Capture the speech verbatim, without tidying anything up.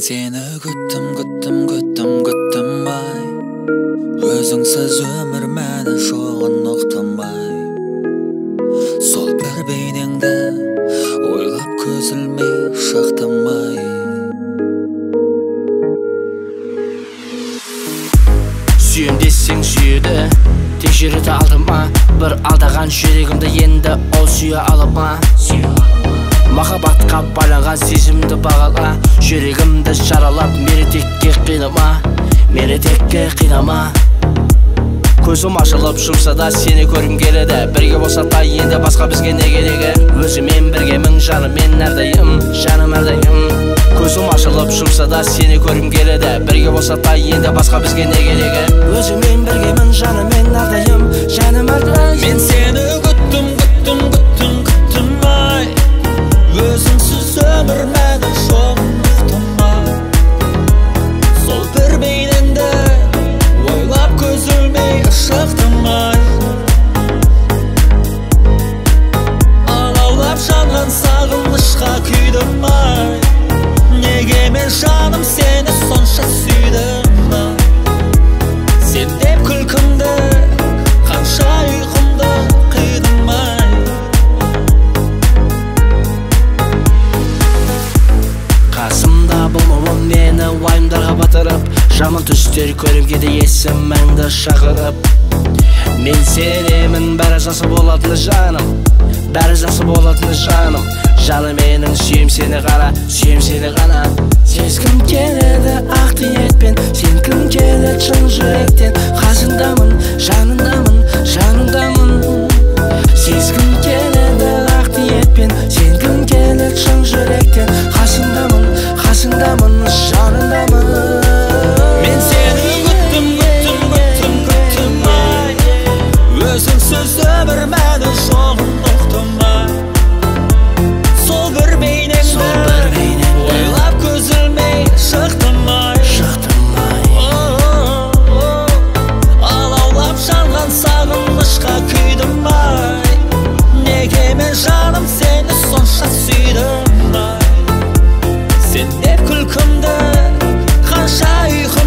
сені күттім, күттім, күттім, күттімбай. Өзіңсіз өмір мәні жоғын ұқтымбай. Сол бір бейнеңді ойлап көзілмей шақтымай. Сүйем десең сүйеді, текшереді алдыма. Бір алдаған жүрегімді енді ол сүйе алыпа. Махаббатқа байланған сезімді бағала, жүрегімді шаралап, меретекке қинама, меретекке қинама. Көзім ашылып жұмса да сені көрім келеді, бірге болса да енді басқа бізге не керегі. Өзімен біргемін, жаным мен әрдайым, жаным әрдайым. Көзім ашылып жұмса да сені көрім келеді, бірге болса да енді басқа бізге не керегі. Өзімен біргемін, жаным мен әрдайым, жаным әрдайым. Мен сені күттім, күттім, күттім, күттім-ай. Өзіңсіз өмір мәні жоғын ұқтымай. Сол бір бейніңді ойлап көзілмей шықтымай. Алаулап жанған сағынышқа күйдім-ай. Неге мен жаным сені сонша сүйдім-ай. Сен деп күлкімді, қанша ұйқымды қидым-ай. Мені уайымдарға батырып, жаман түстер көрімгеді есіміңді шақырып. Мен сенемін, бәрі жақсы болатыны жаным, бәрі жақсы болатыны жаным. Жаным менің, сүйем сені ғана, сүйем сені ғана. Сезгім келеді ақ ниетпен, сен кім келеді шын жүректен. Қасыңдамын, жаныңдамын, жаныңдамын. Сезгім келеді ақ ниетпен, сен кім келеді шын жүректен. Қасыңдамын, қасыңдамын. Сен деп күлкімді, қанша ұйқы